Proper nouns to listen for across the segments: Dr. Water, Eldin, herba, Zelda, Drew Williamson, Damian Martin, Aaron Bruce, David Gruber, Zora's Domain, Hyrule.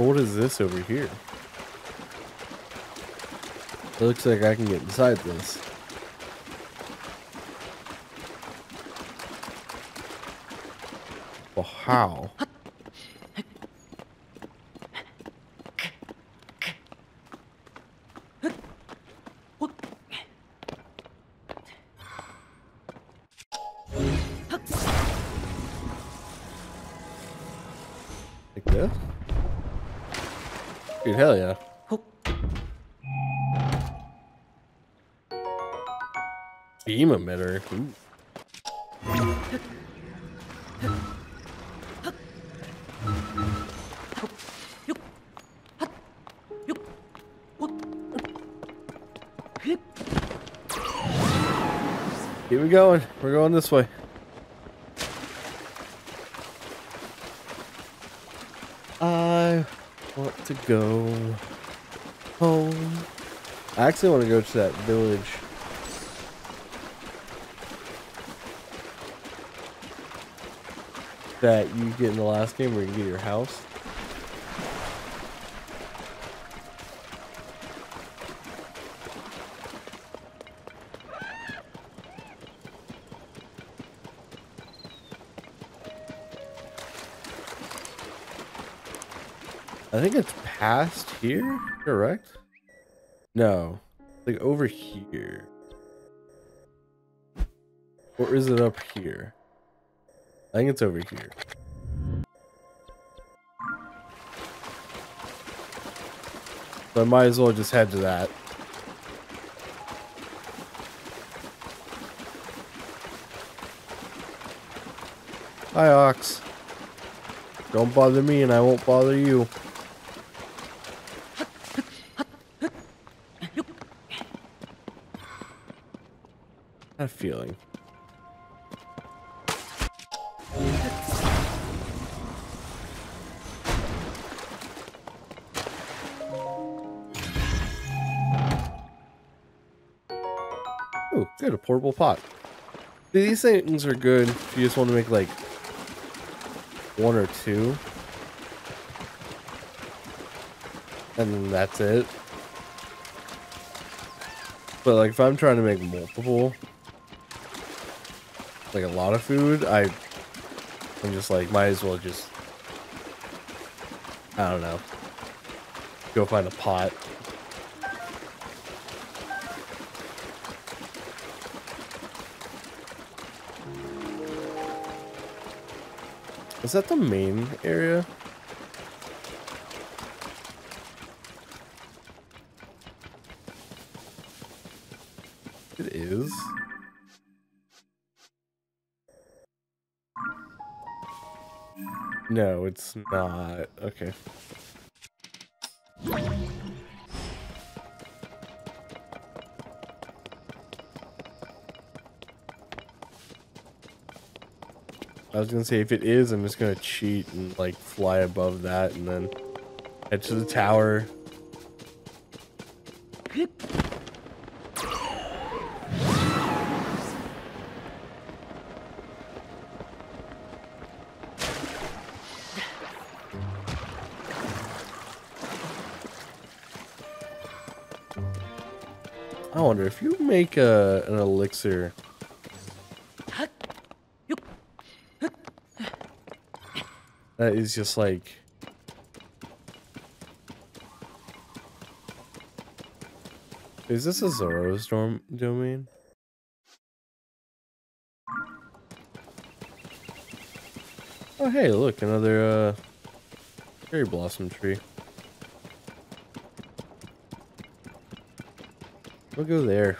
But what is this over here? It looks like I can get inside this. Well, how? Like this? Dude, hell yeah. Beam emitter. Ooh. Keep it going. We're going this way. I want to go home. I actually want to go to that village. That you get in the last game where you get your house. I think it's past here, correct? No, like over here. Or is it up here? I think it's over here. So I might as well just head to that. Hi, Ox. Don't bother me and I won't bother you. That feeling. Good, a portable pot. These things are good if you just want to make like one or two. And that's it. But like if I'm trying to make multiple, like a lot of food, I'm just like might as well just, I don't know, go find a pot. Is that the main area? It is. No, it's not. Okay. I was gonna say, if it is, I'm just gonna cheat and like fly above that and then head to the tower. I wonder if you make an elixir. That is just like Is this a Zora's Domain? Oh hey, look, another cherry blossom tree. We'll go there.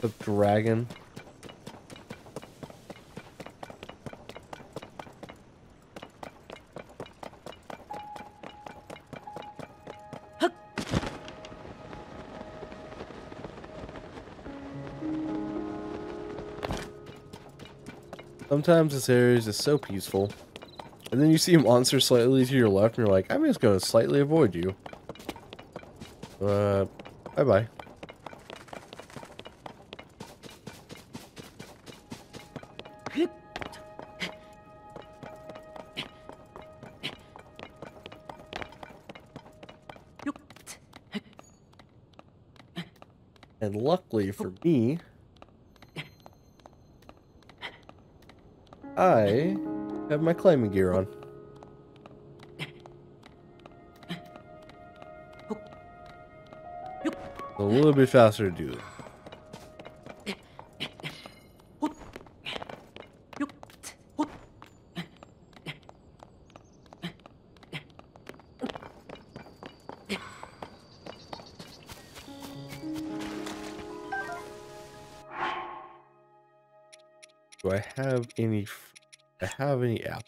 The dragon. Sometimes this area is just so peaceful. And then you see a monster slightly to your left and you're like, I'm just going to slightly avoid you. Bye-bye. And luckily for me, I have my climbing gear on. A little bit faster to do it. Any app.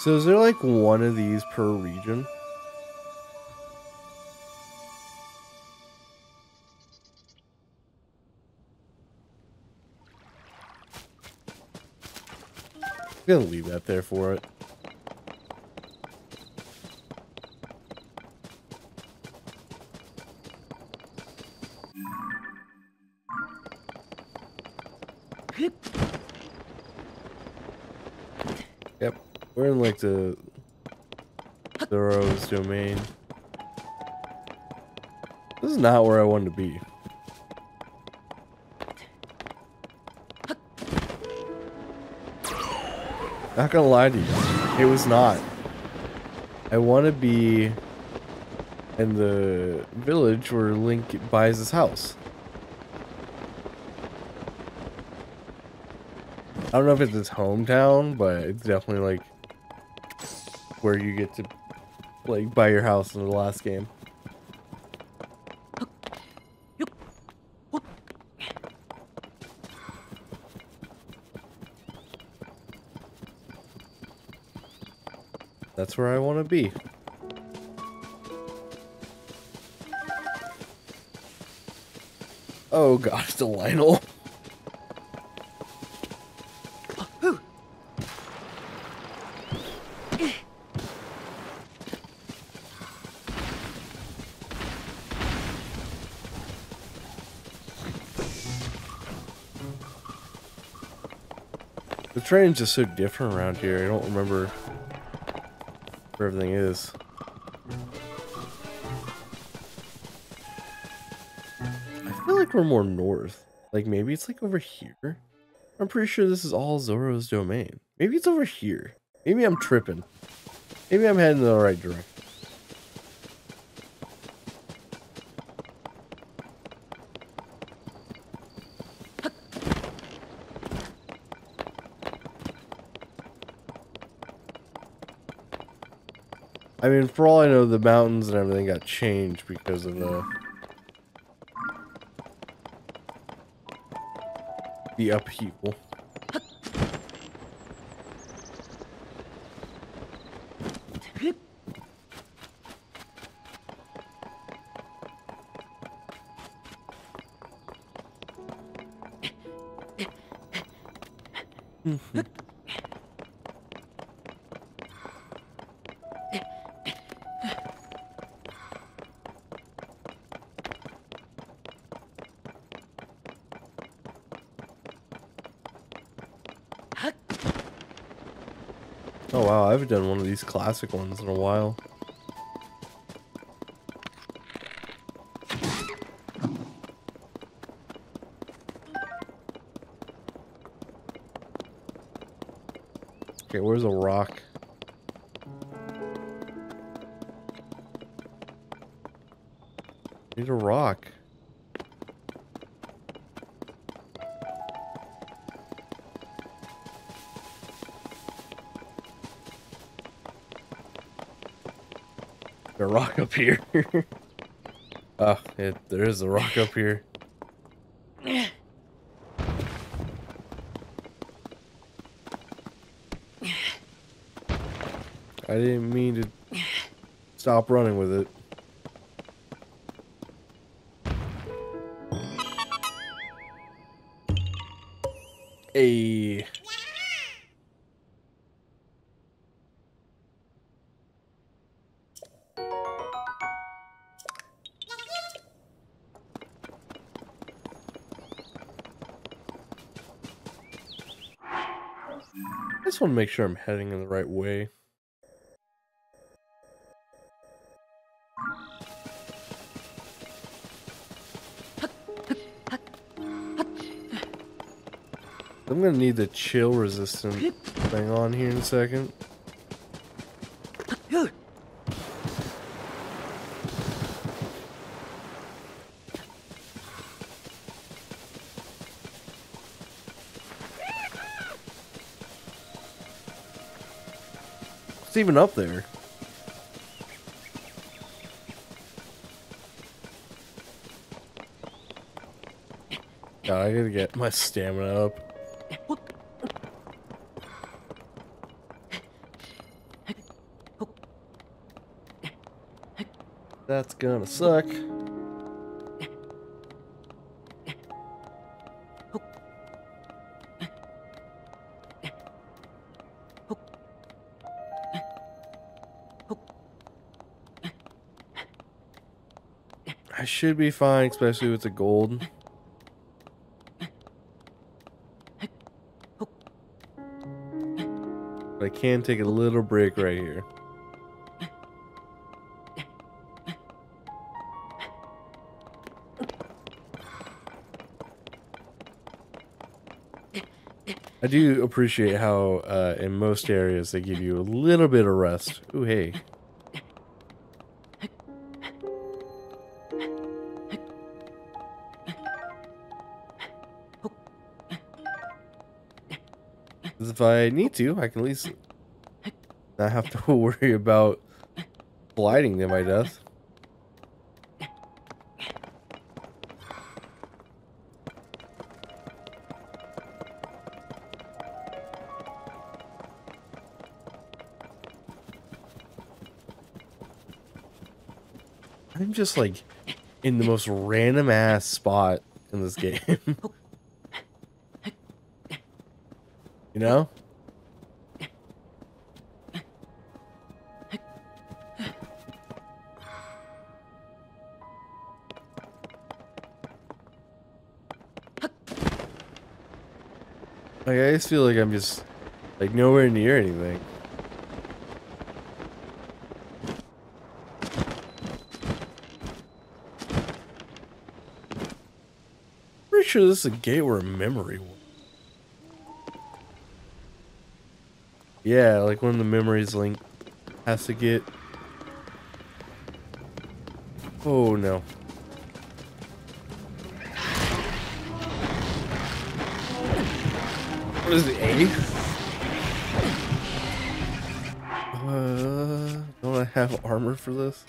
So is there like one of these per region? I'm gonna leave that there for it. We're in like the Zora's Domain. This is not where I wanted to be. Not gonna lie to you, it was not. I want to be in the village where Link buys his house. I don't know if it's his hometown, but it's definitely like where you get to like buy your house in the last game. That's where I want to be. Oh gosh, the Lionel. Train's just so different around here. I don't remember where everything is. I feel like we're more north. Like maybe it's like over here. I'm pretty sure this is all Zora's Domain. Maybe it's over here. Maybe I'm tripping. Maybe I'm heading in the right direction. I mean, for all I know, the mountains and everything got changed because of the upheaval. Oh wow, I haven't done one of these classic ones in a while. Okay, where's a rock? I need a rock. A rock up here. Oh, there is a rock up here. I didn't mean to stop running with it. just want to make sure I'm heading in the right way. I'm gonna need the chill resistant thing on here in a second. It's even up there. God, I gotta get my stamina up. That's gonna suck. I should be fine, especially with the gold. But I can take a little break right here. I do appreciate how, in most areas, they give you a little bit of rest. Ooh, hey. Because if I need to, I can at least not have to worry about gliding to my death. I'm just like in the most random ass spot in this game. You know? Like, I just feel like I'm just like nowhere near anything. Sure, this is a gate where a memory was. Yeah, like when the memories link has to get. Oh no. What is the A? Don't I have armor for this?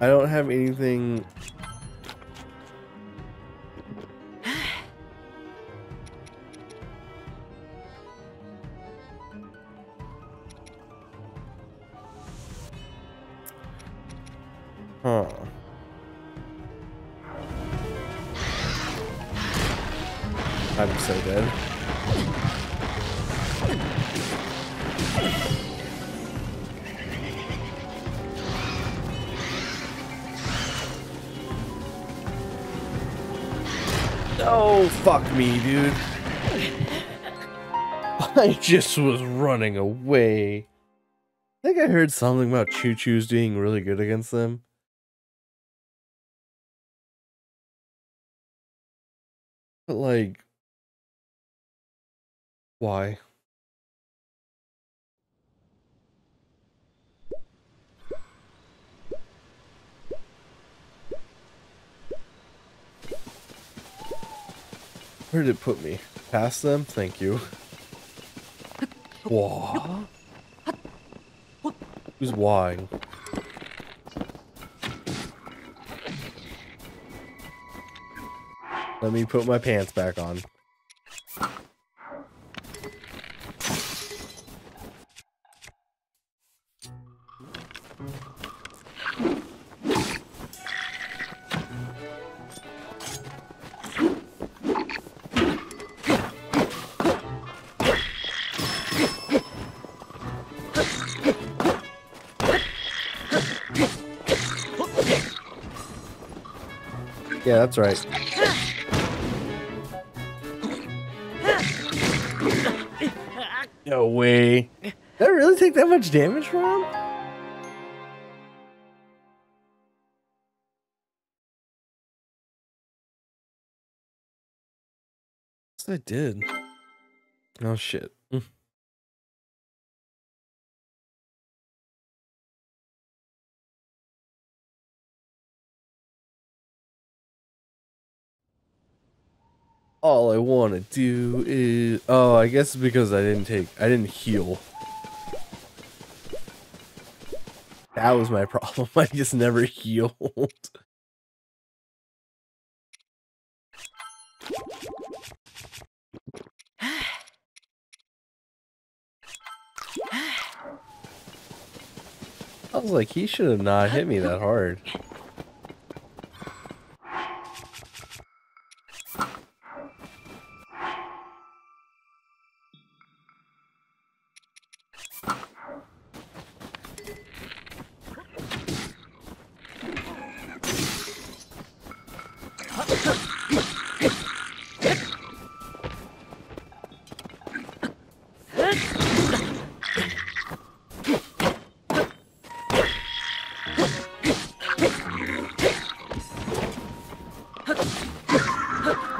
I don't have anything. Huh. I'm so dead. Oh, fuck me, dude. I just was running away. I think I heard something about Choo-Choos doing really good against them. But, like, why? Where did it put me? Past them? Thank you. Whoa. Who's why? Let me put my pants back on. Yeah, that's right. No way. Did I really take that much damage from him? I did. Oh shit. All I want to do is I guess it's because I didn't heal. That was my problem. I just never healed. I was like, he should have not hit me that hard.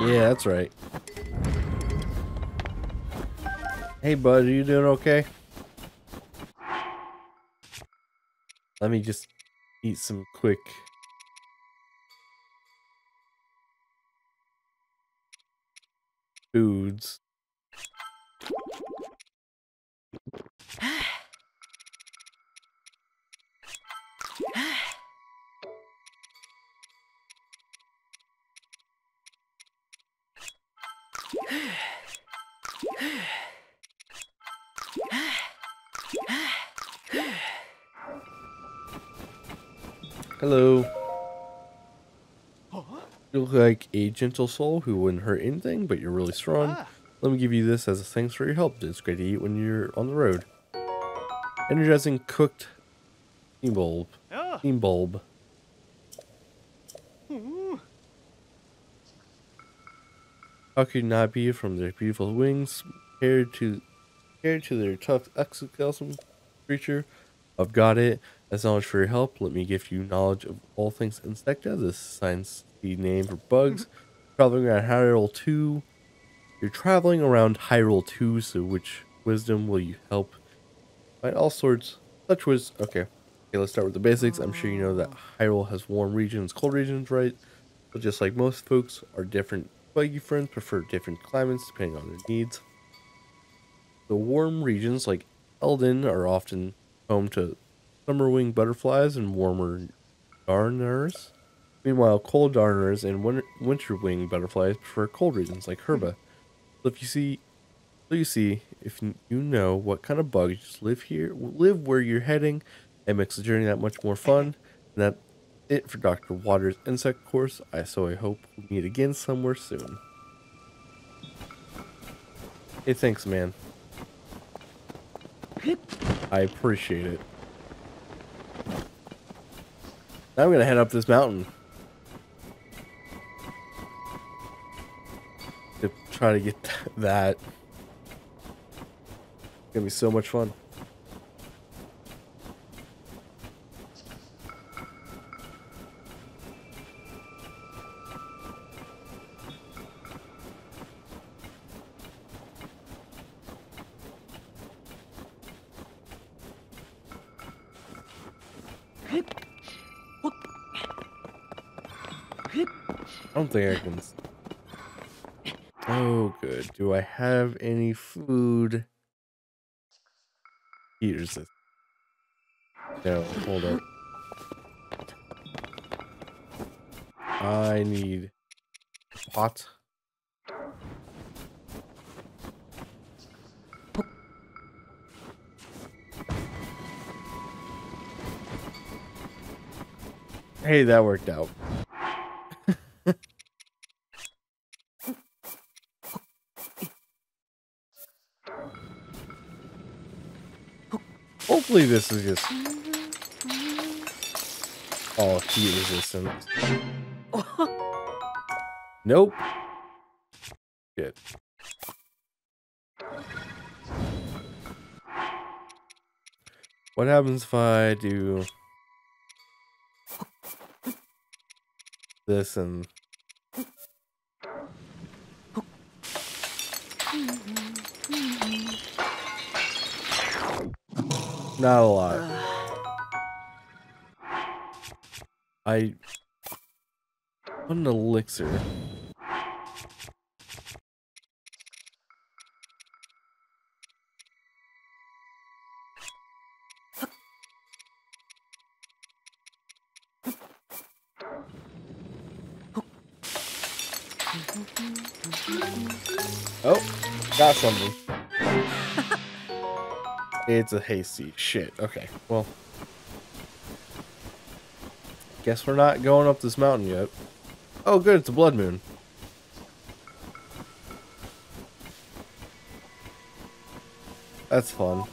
Yeah, that's right. Hey, bud, are you doing okay? Let me just eat some quick. Foods. Hello. You look like a gentle soul who wouldn't hurt anything, but you're really strong. Let me give you this as a thanks for your help. It's great to eat when you're on the road. Energizing cooked steam bulb. Steam bulb. How could not be from their beautiful wings compared to their tough exoskeleton creature? I've got it. As knowledge for your help, let me give you knowledge of all things insecta. This science the name for bugs. Traveling around Hyrule 2. You're traveling around Hyrule 2, so which wisdom will you help? Find all sorts. Such was okay, let's start with the basics. I'm sure you know that Hyrule has warm regions, cold regions, right? But just like most folks, our different buggy friends prefer different climates depending on their needs. The warm regions like Eldin are often home to summer-winged butterflies and warmer darners. Meanwhile, cold darners and winter-winged butterflies prefer cold regions like herba. So if you know what kind of bug, you just live where you're heading, and makes the journey that much more fun. And that's it for Dr. Water's insect course. So I hope we meet again somewhere soon. Hey, thanks, man. I appreciate it. Now I'm gonna head up this mountain to try to get that. It's gonna be so much fun. I don't think I can. Oh, good. Do I have any food? Here's it. No, hold up. I need a pot. Hey, that worked out. Hopefully this is just all heat resistance. Nope. Shit. What happens if I do this and not a lot. I want an elixir. Oh, got something. It's a hayseed. Shit. Okay. Well, guess we're not going up this mountain yet. Oh, good. It's a blood moon. That's fun.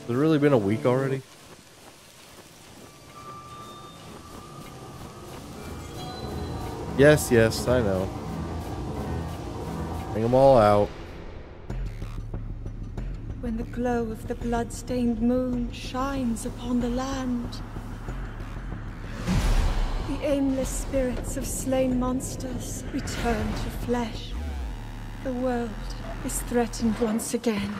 Has it really been a week already? Yes, yes, I know. Bring them all out. When the glow of the blood-stained moon shines upon the land, the aimless spirits of slain monsters return to flesh. The world is threatened once again.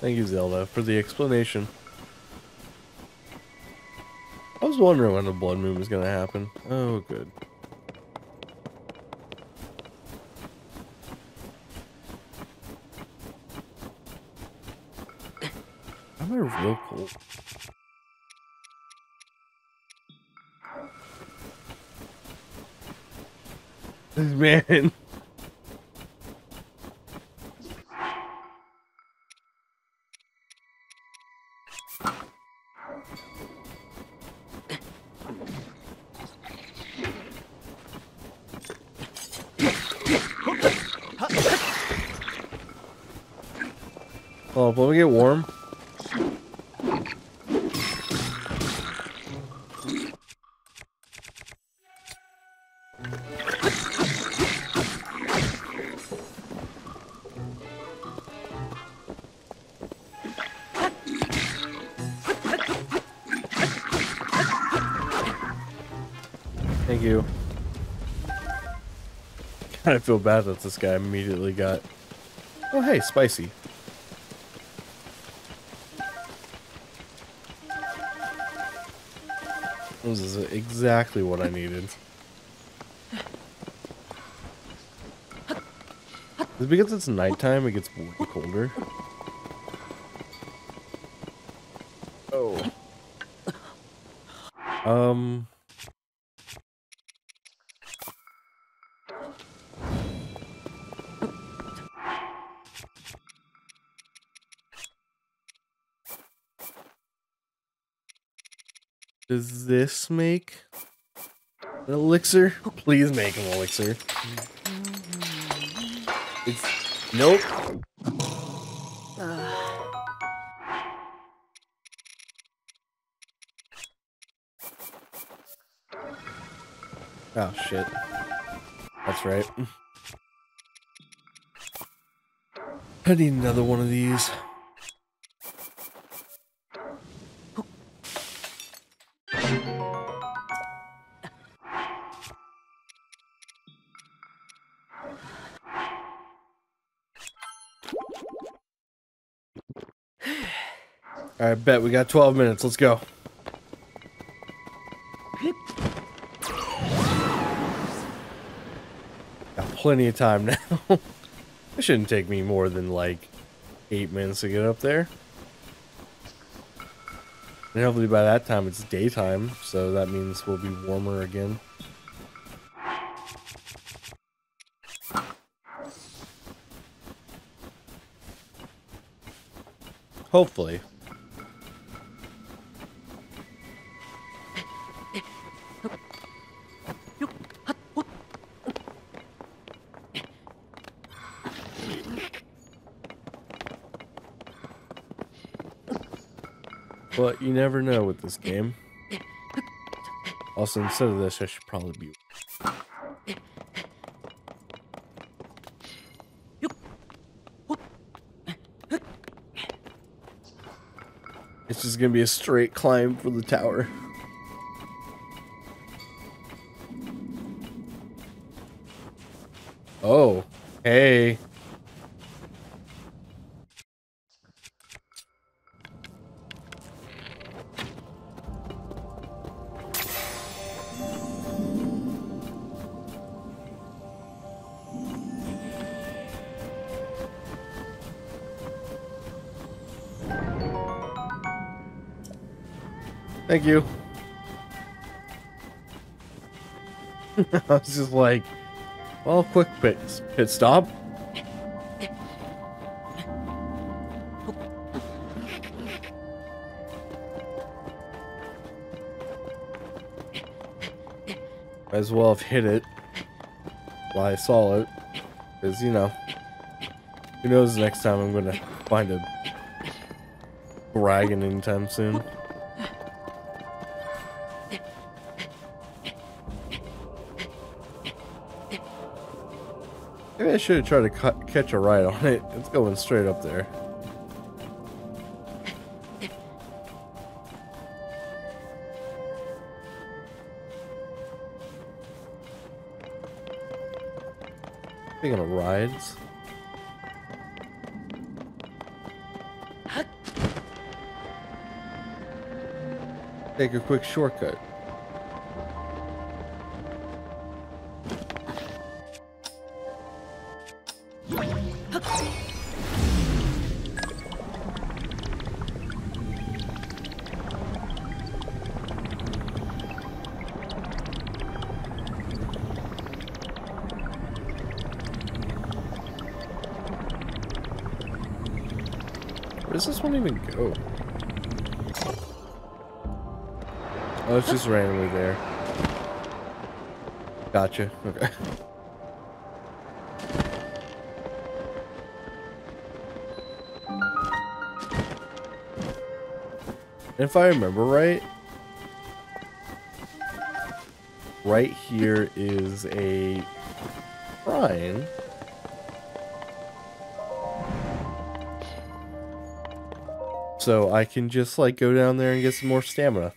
Thank you, Zelda, for the explanation. I was wondering when the blood moon was going to happen. Oh, good. Am I real cold? Man. Oh, let me get warm. Thank you. I feel bad that this guy immediately got... Oh, hey, spicy. This is exactly what I needed. Is it because it's nighttime, it gets colder? Oh. Does this make an elixir? Please make an elixir. It's... Nope. Oh, shit. That's right. I need another one of these. I bet we got 12 minutes. Let's go. Got plenty of time now. It shouldn't take me more than like 8 minutes to get up there. And hopefully by that time it's daytime, so that means we'll be warmer again. Hopefully. But you never know with this game. Also, instead of this, I should probably be... It's just gonna be a straight climb for the tower. Oh, hey. Thank you. I was just like, well, quick pit stop. Might as well have hit it while I saw it. Because, you know, who knows the next time I'm going to find a dragon anytime soon. Maybe I should have tried to catch a ride on it. It's going straight up there. Speaking of rides. Take a quick shortcut. Does this one even go? Oh, it's just randomly there. Gotcha. Okay. If I remember right, right here is a shrine. So I can just like go down there and get some more stamina.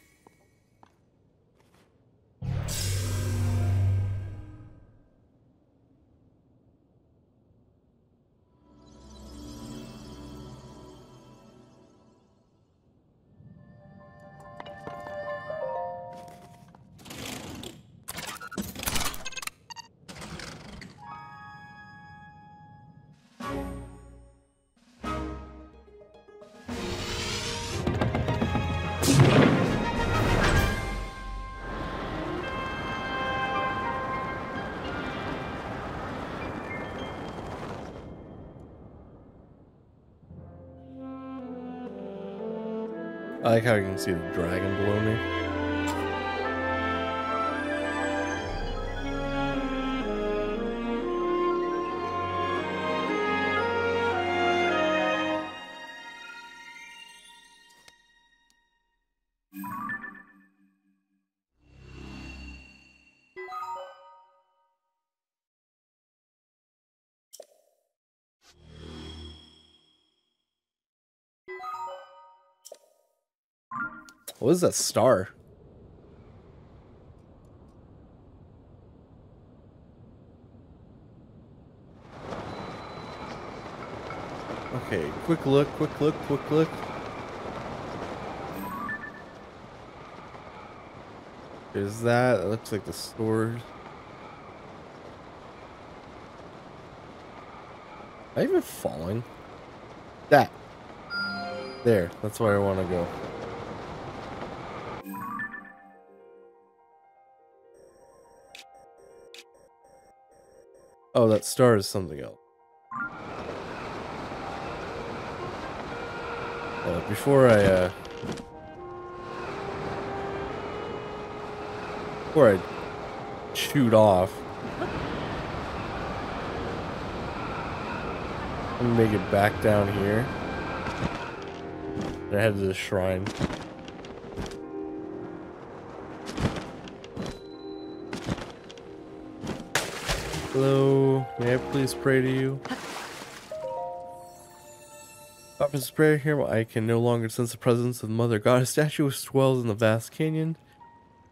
I like how you can see the dragon below me. What is that star? Okay, quick look, quick look, quick look. Is that? It looks like the sword. Am I even falling? That. There, that's where I want to go. Oh, that star is something else. Before I shoot off, I'm gonna make it back down here. And I head to the shrine. Hello, may I please pray to you? After this prayer here, I can no longer sense the presence of Mother God. A statue which dwells in the vast canyon.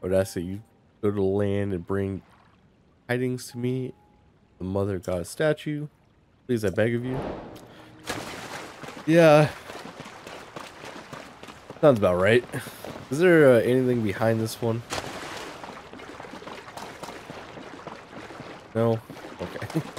I would ask that you go to the land and bring tidings to me, the Mother God statue. Please, I beg of you. Yeah. Sounds about right. Is there anything behind this one? No? Okay.